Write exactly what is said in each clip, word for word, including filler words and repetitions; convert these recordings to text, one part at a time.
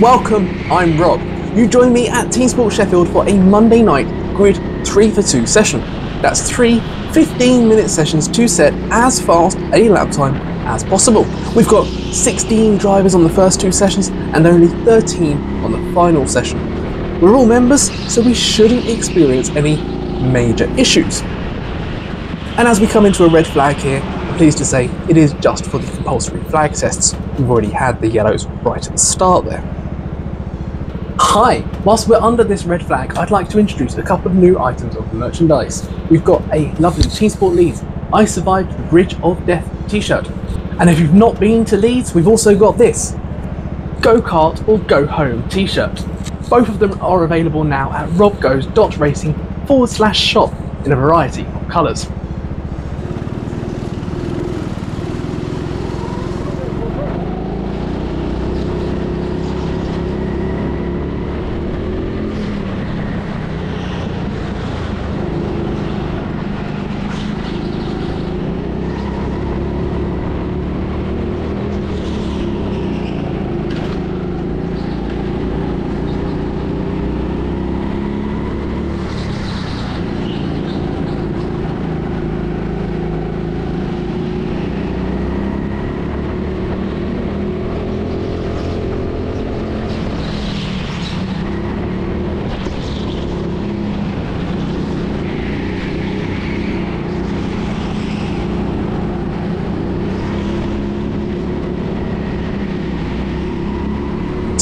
Welcome, I'm Rob. You join me at TeamSport Sheffield for a Monday night grid three for two session. That's three fifteen minute sessions to set as fast a lap time as possible. We've got sixteen drivers on the first two sessions and only thirteen on the final session. We're all members, so we shouldn't experience any major issues. And as we come into a red flag here, I'm pleased to say it is just for the compulsory flag tests. We've already had the yellows right at the start there. Hi! Whilst we're under this red flag, I'd like to introduce a couple of new items of the merchandise. We've got a lovely TeamSport Leeds I Survived the Bridge of Death t-shirt. And if you've not been to Leeds, we've also got this Go-Kart or Go Home t-shirt. Both of them are available now at robgoes.racing forward slash shop in a variety of colours.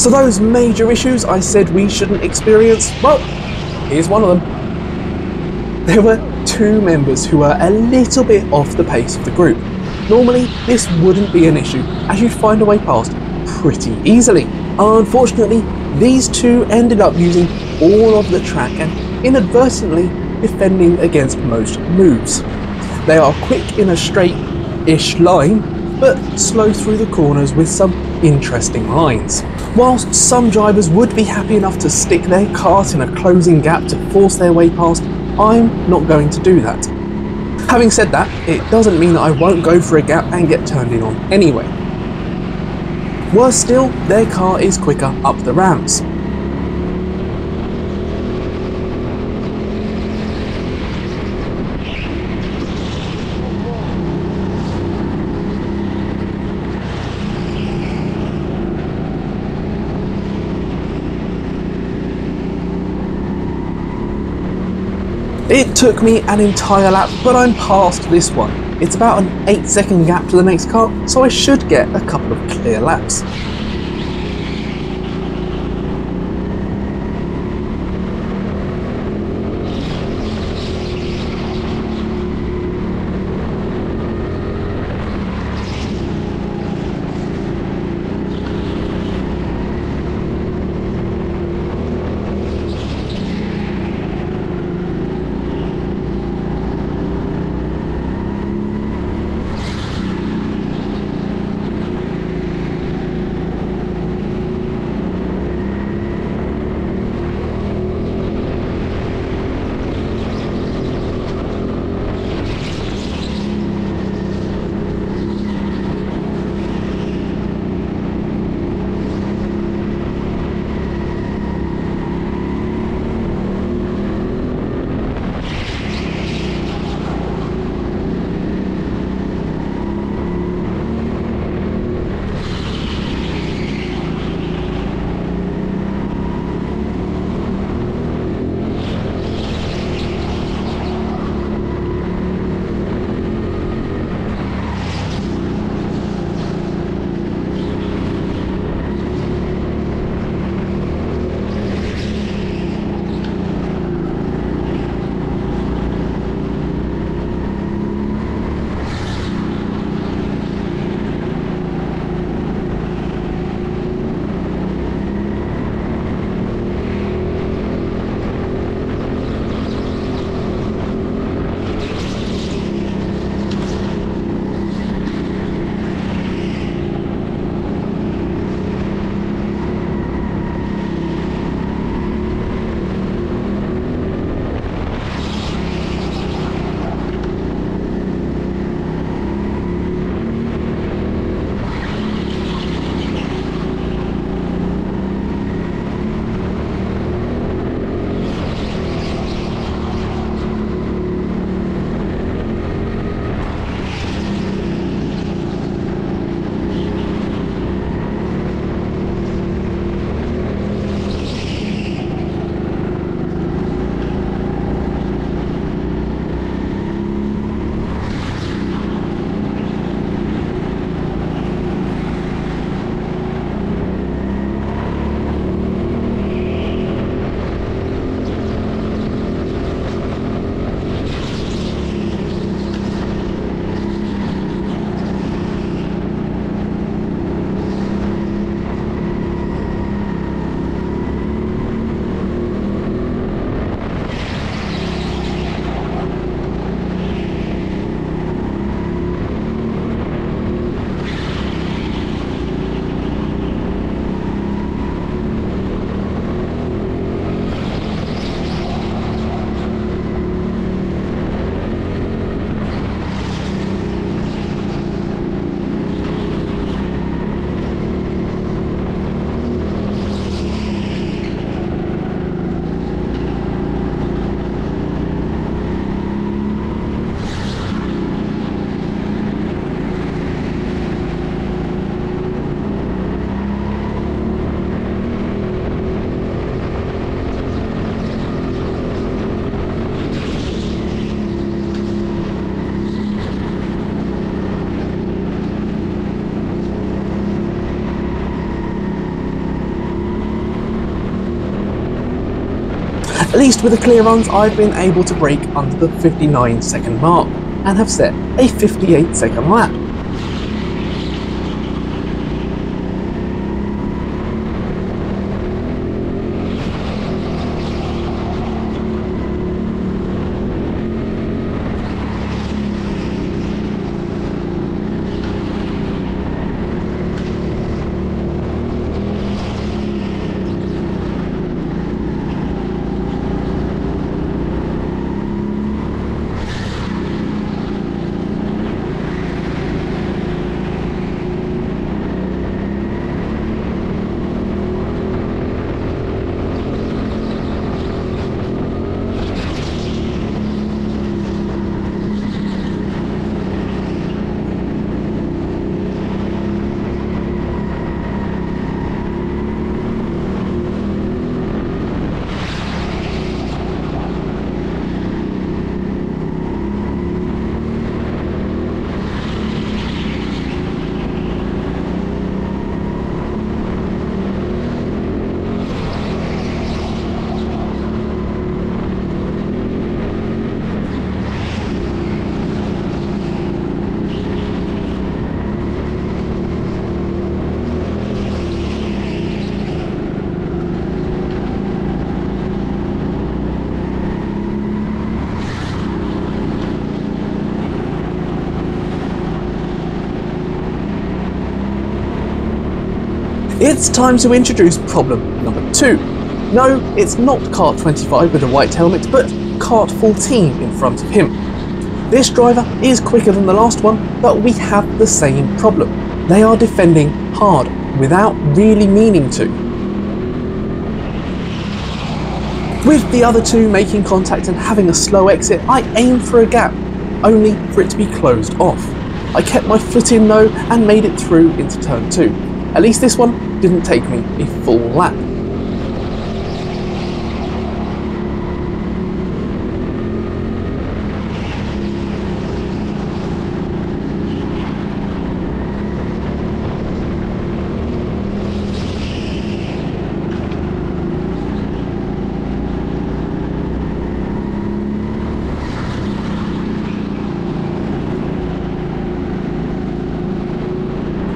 So those major issues I said we shouldn't experience, well, here's one of them. There were two members who were a little bit off the pace of the group. Normally, this wouldn't be an issue, as you'd find a way past pretty easily. Unfortunately, these two ended up using all of the track and inadvertently defending against most moves. They are quick in a straight-ish line, but slow through the corners with some interesting lines. Whilst some drivers would be happy enough to stick their cart in a closing gap to force their way past, I'm not going to do that. Having said that, it doesn't mean that I won't go for a gap and get turned in on anyway. Worse still, their car is quicker up the ramps. It took me an entire lap, but I'm past this one. It's about an eight second gap to the next car, so I should get a couple of clear laps. At least with the clear runs, I've been able to break under the fifty-nine second mark and have set a fifty-eight second lap. It's time to introduce problem number two. No, it's not car twenty-five with a white helmet, but car fourteen in front of him. This driver is quicker than the last one, but we have the same problem. They are defending hard without really meaning to. With the other two making contact and having a slow exit, I aimed for a gap, only for it to be closed off. I kept my foot in though and made it through into turn two. At least this one didn't take me a full lap.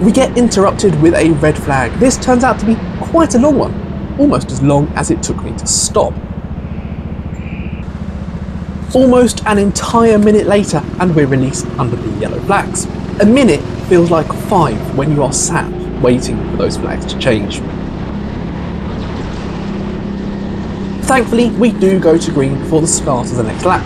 We get interrupted with a red flag. This turns out to be quite a long one, almost as long as it took me to stop. Almost an entire minute later and we're released under the yellow flags. A minute feels like five when you are sat waiting for those flags to change. Thankfully, we do go to green before the start of the next lap.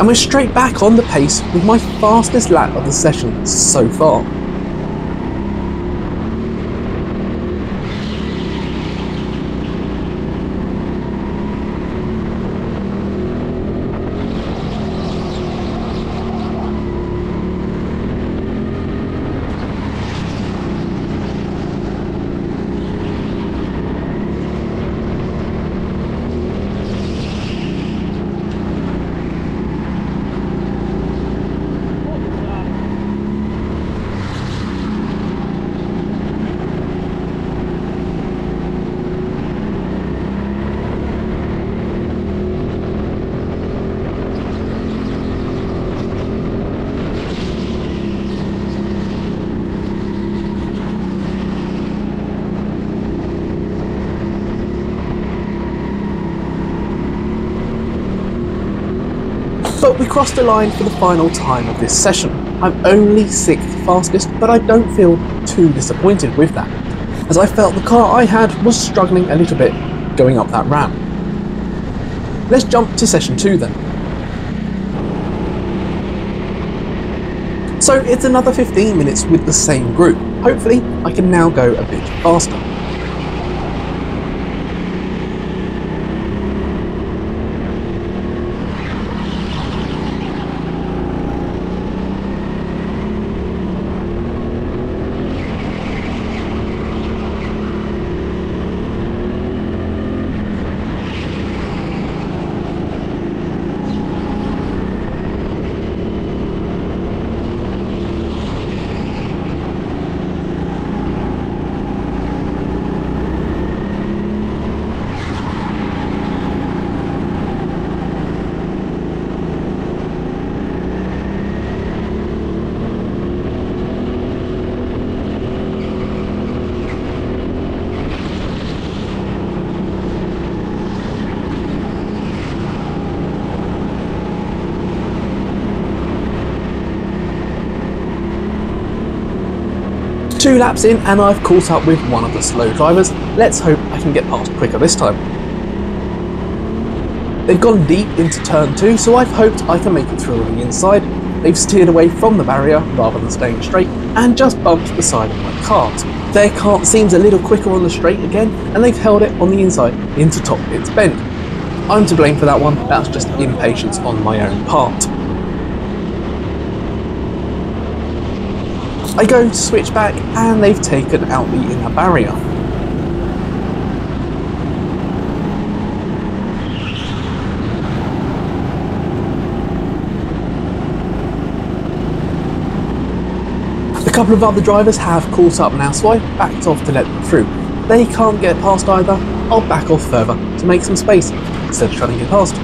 And we're straight back on the pace with my fastest lap of the session so far. crossed the line for the final time of this session. I'm only sixth fastest, but I don't feel too disappointed with that, as I felt the car I had was struggling a little bit going up that ramp. Let's jump to session two then. So it's another fifteen minutes with the same group. Hopefully I can now go a bit faster. Two laps in and I've caught up with one of the slow drivers. Let's hope I can get past quicker this time. They've gone deep into turn two, so I've hoped I can make it through on the inside. They've steered away from the barrier rather than staying straight and just bumped the side of my cart. Their cart seems a little quicker on the straight again, and they've held it on the inside into top its bend. I'm to blame for that one, that's just impatience on my own part. I go to switch back and they've taken out the inner barrier. A couple of other drivers have caught up now, so I backed off to let them through. They can't get past either, I'll back off further to make some space instead of trying to get past.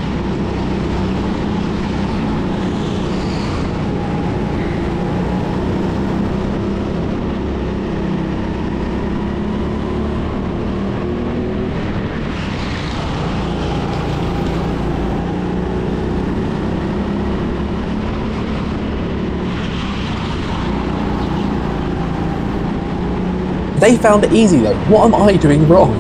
They found it easy though. What am I doing wrong?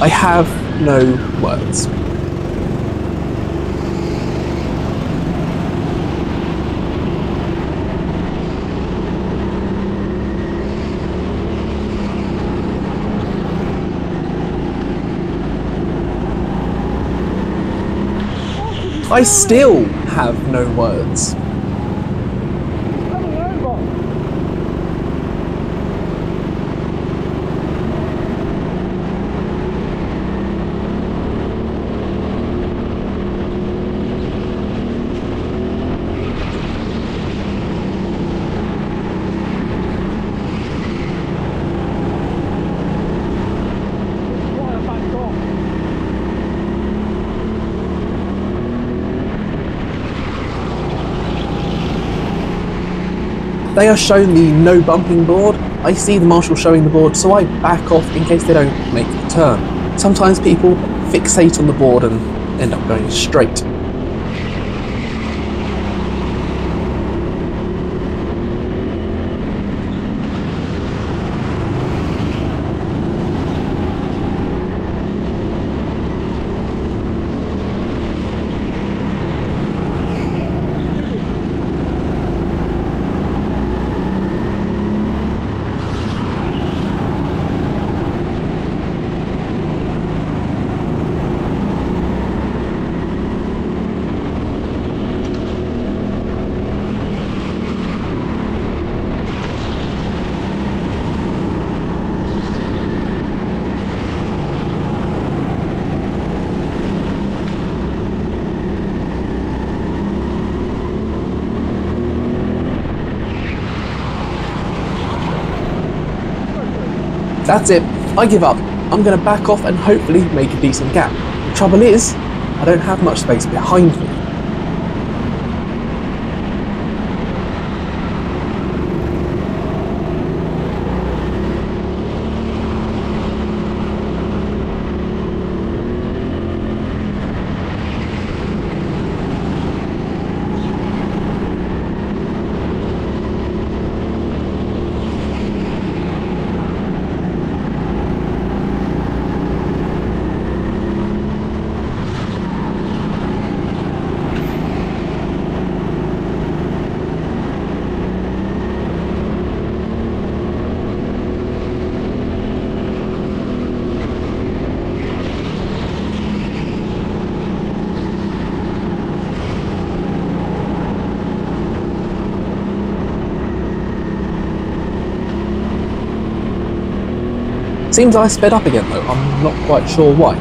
I have no words. I still have no words. They are shown the no bumping board. I see the marshal showing the board, so I back off in case they don't make the turn. Sometimes people fixate on the board and end up going straight. That's it, I give up. I'm going to back off and hopefully make a decent gap. The trouble is, I don't have much space behind me. Seems I sped up again though, I'm not quite sure why.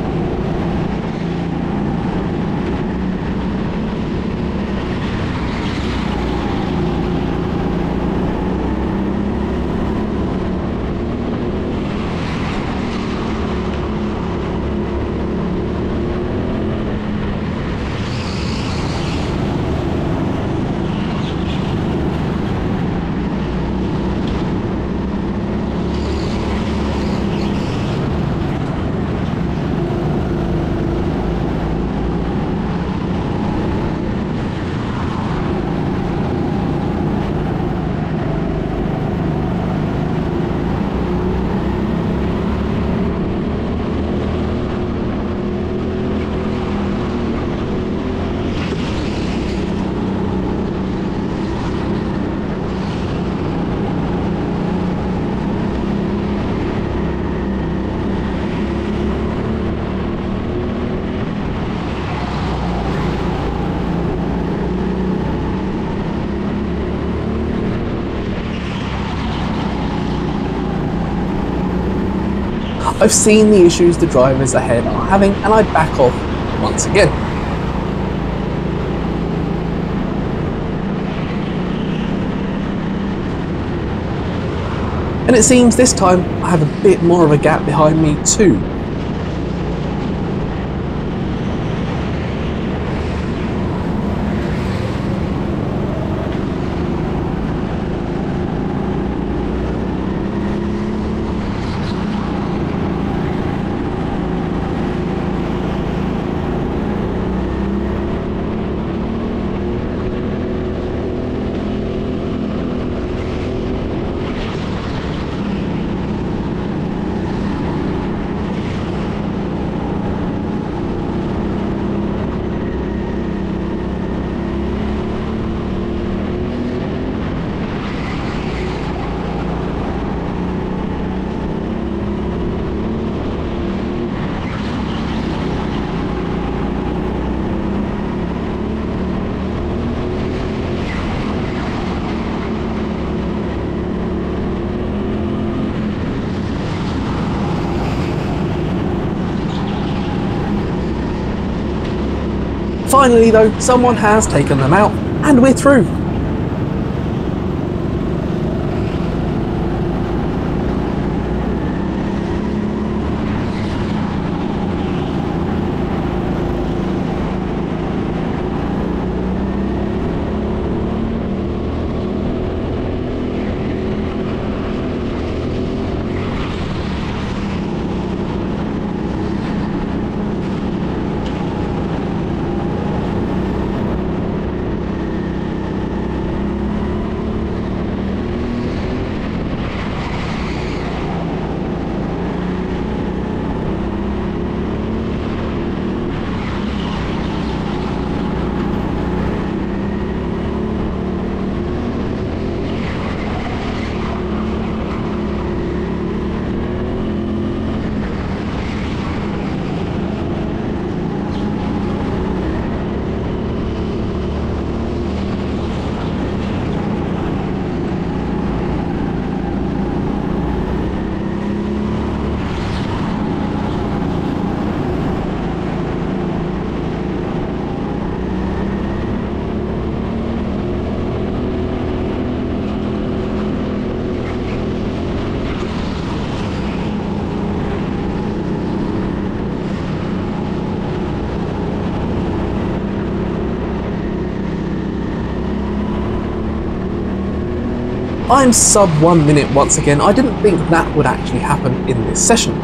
I've seen the issues the drivers ahead are having and I back off once again. And it seems this time I have a bit more of a gap behind me too. Finally though, someone has taken them out, and we're through. I'm sub one minute once again. I didn't think that would actually happen in this session.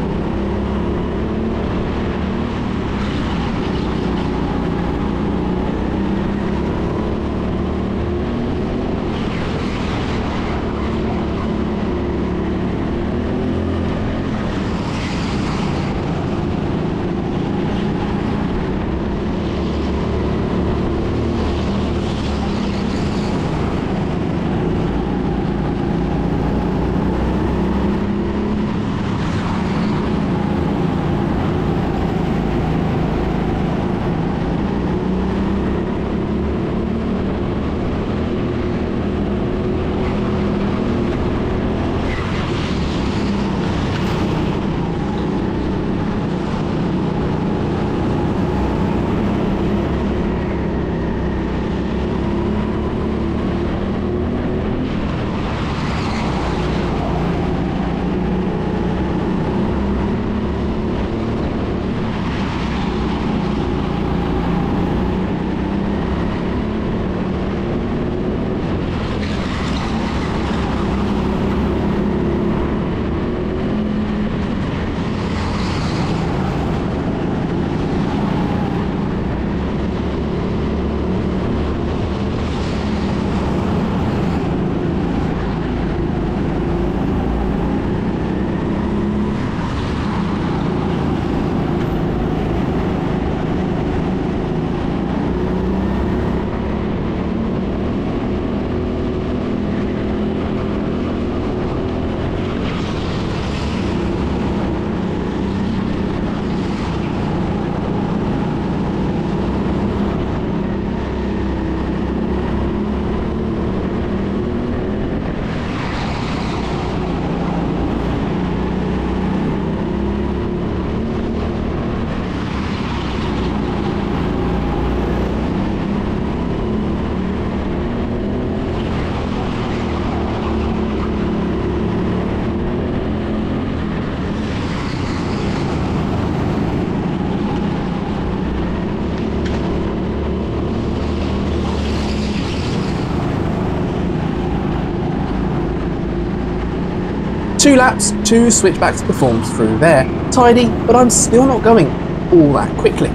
Two laps, two switchbacks performed through there. Tidy, but I'm still not going all that quickly.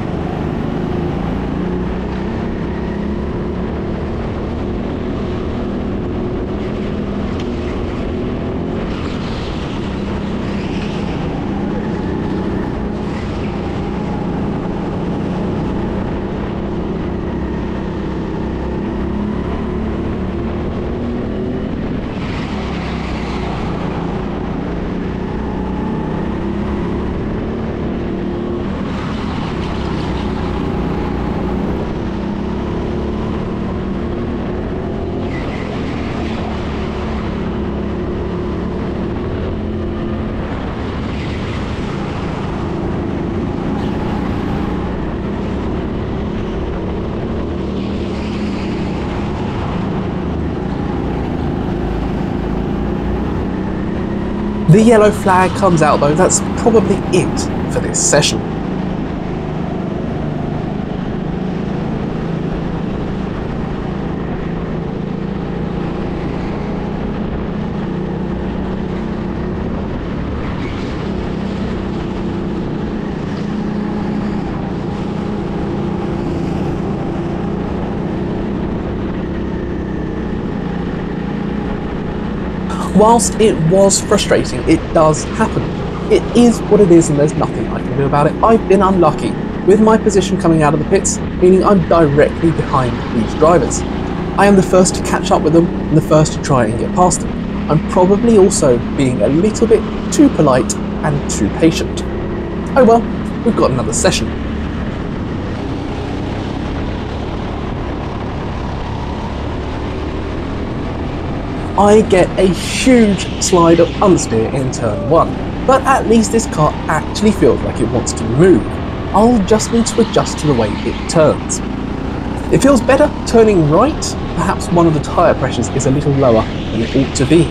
The yellow flag comes out though, that's probably it for this session. Whilst it was frustrating, it does happen. It is what it is and there's nothing I can do about it. I've been unlucky, with my position coming out of the pits, meaning I'm directly behind these drivers. I am the first to catch up with them and the first to try and get past them. I'm probably also being a little bit too polite and too patient. Oh well, we've got another session. I get a huge slide of understeer in turn one, but at least this car actually feels like it wants to move. I'll just need to adjust to the way it turns. It feels better turning right, perhaps one of the tyre pressures is a little lower than it ought to be.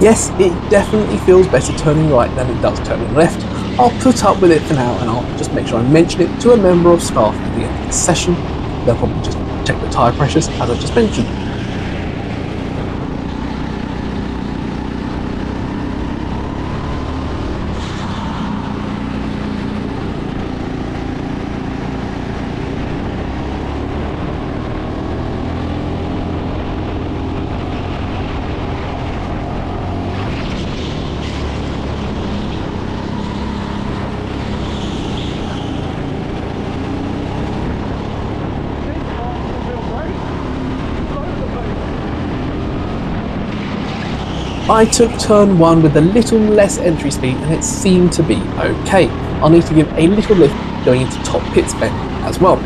Yes, it definitely feels better turning right than it does turning left. I'll put up with it for now and I'll just make sure I mention it to a member of staff at the end of the session. They'll probably just check the tyre pressures as I just mentioned. I took turn one with a little less entry speed and it seemed to be okay. I'll need to give a little lift going into top pit spec as well.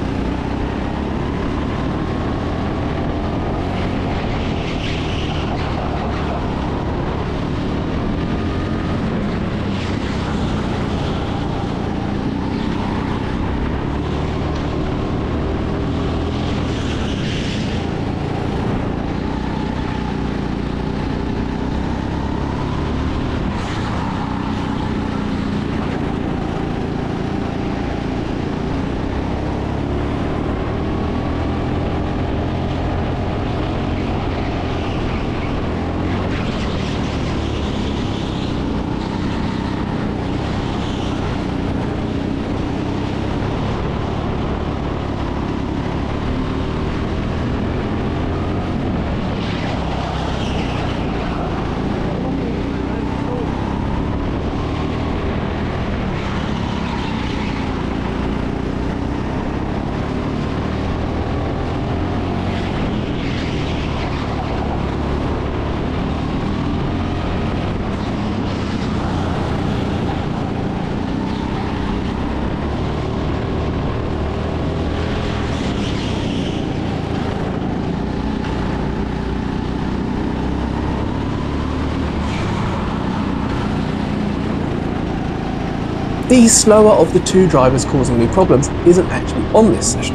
The slower of the two drivers causing me problems isn't actually on this session.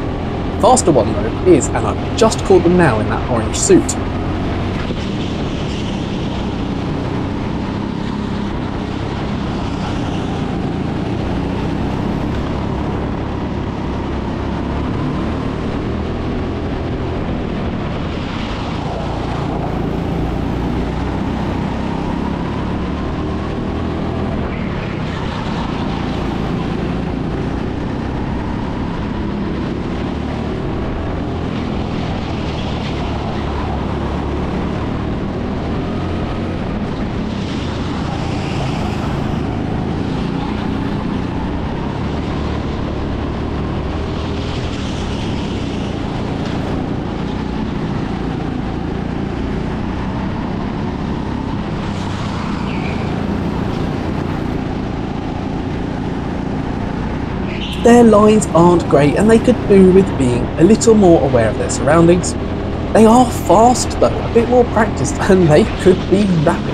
The faster one though is, and I've just caught them now in that orange suit. Their lines aren't great and they could do with being a little more aware of their surroundings. They are fast though, a bit more practiced, and they could be rapid.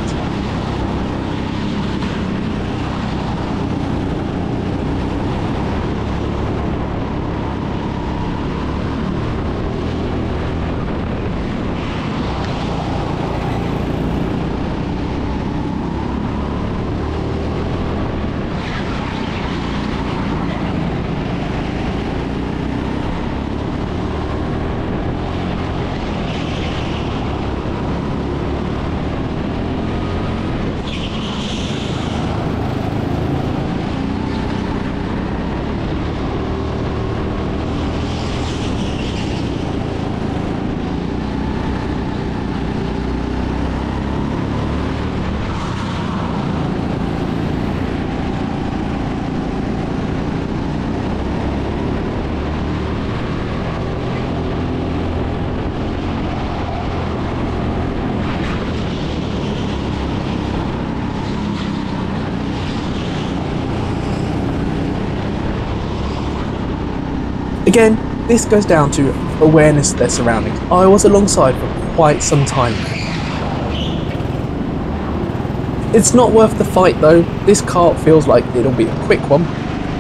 Again, this goes down to awareness of their surroundings. I was alongside for quite some time now. It's not worth the fight though. This cart feels like it'll be a quick one,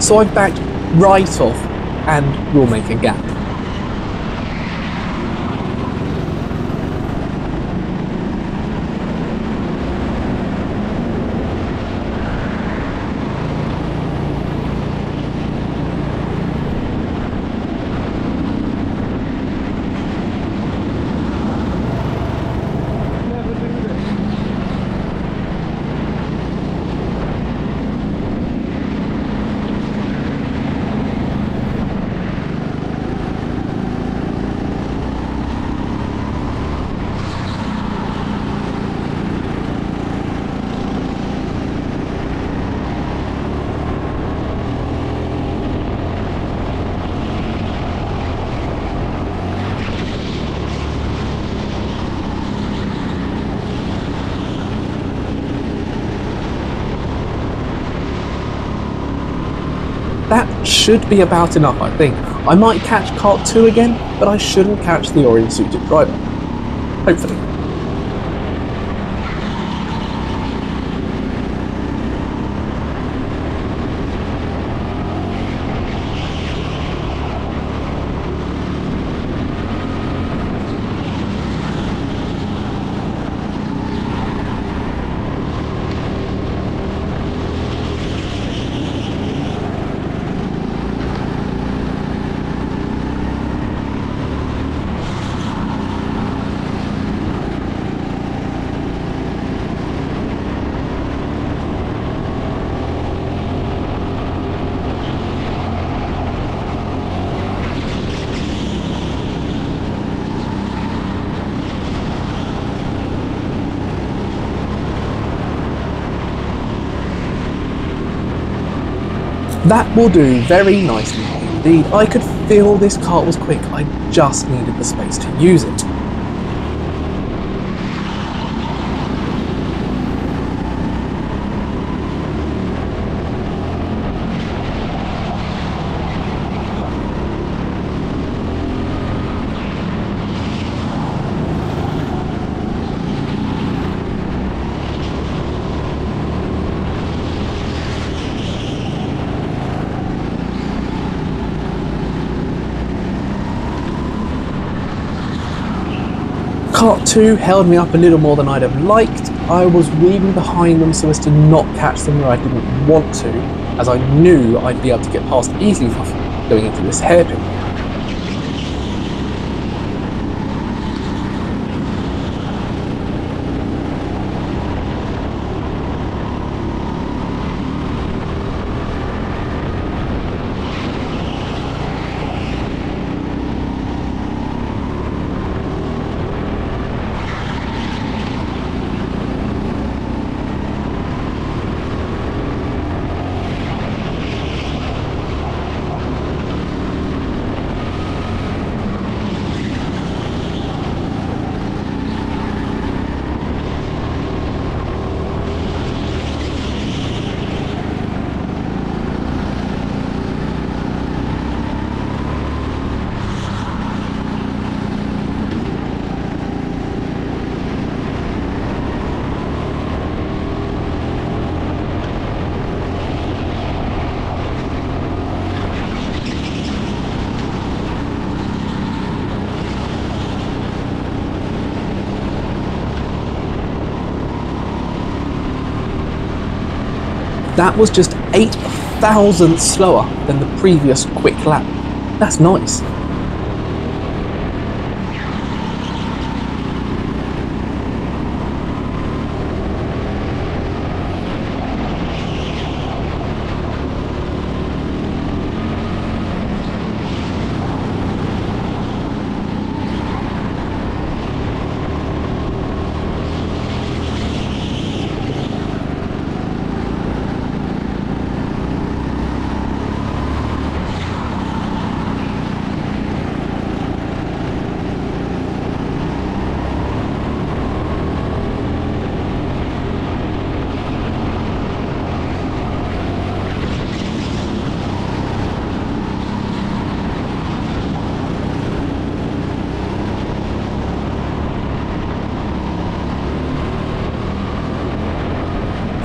so I backed right off and will make a gap. That should be about enough, I think. I might catch cart two again, but I shouldn't catch the orange-suited driver. Hopefully. That will do very nicely indeed. I could feel this cart was quick, I just needed the space to use it. Cart two held me up a little more than I'd have liked. I was weaving behind them so as to not catch them where I didn't want to, as I knew I'd be able to get past easily going into this hairpin. That was just eight thousandths slower than the previous quick lap. That's nice.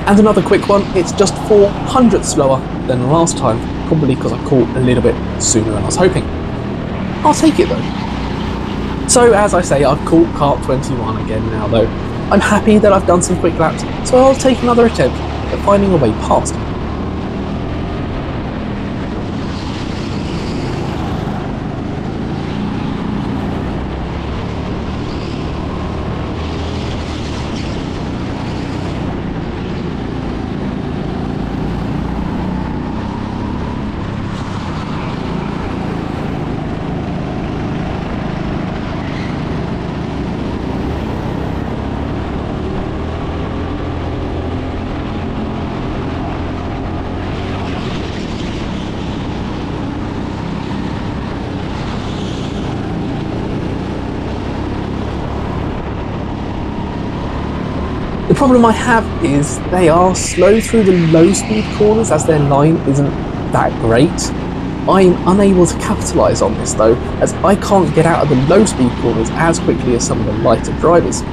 And another quick one, it's just four hundredths slower than last time, probably because I caught a little bit sooner than I was hoping. I'll take it though. So as I say, I've caught kart twenty-one again now though. I'm happy that I've done some quick laps, so I'll take another attempt at finding a way past. The problem I have is they are slow through the low speed corners as their line isn't that great. I'm unable to capitalise on this though, as I can't get out of the low speed corners as quickly as some of the lighter drivers.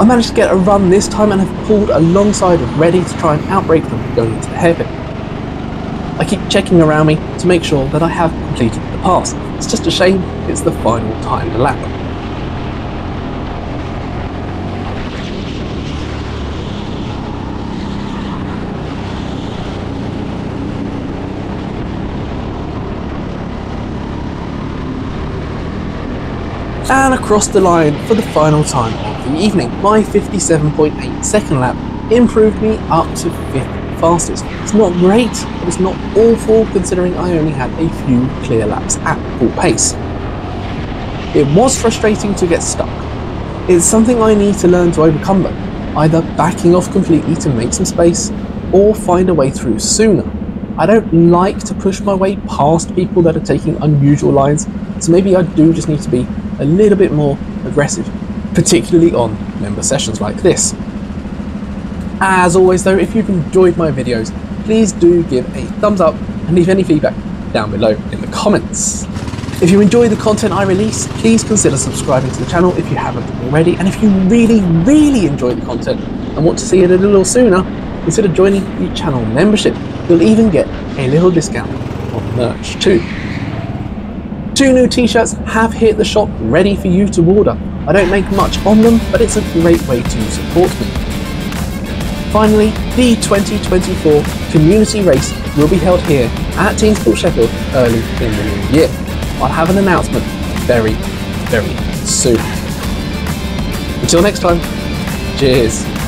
I managed to get a run this time and have pulled alongside of Reddy to try and outbrake them going into the hairpin. I keep checking around me to make sure that I have completed the pass. It's just a shame it's the final timed lap. And across the line for the final time of the evening. My fifty-seven point eight second lap improved me up to fifth fastest. It's not great, but it's not awful considering I only had a few clear laps at full pace. It was frustrating to get stuck. It's something I need to learn to overcome though, either backing off completely to make some space or find a way through sooner. I don't like to push my way past people that are taking unusual lines, so maybe I do just need to be a little bit more aggressive, particularly on member sessions like this. As always though, if you've enjoyed my videos, please do give a thumbs up and leave any feedback down below in the comments. If you enjoy the content I release, please consider subscribing to the channel if you haven't already, and if you really, really enjoy the content and want to see it a little sooner, consider joining the channel membership. You'll even get a little discount on merch too. Two new t-shirts have hit the shop ready for you to order. I don't make much on them, but it's a great way to support me. Finally, the twenty twenty-four community race will be held here at TeamSport Sheffield early in the new year. I'll have an announcement very, very soon. Until next time, cheers.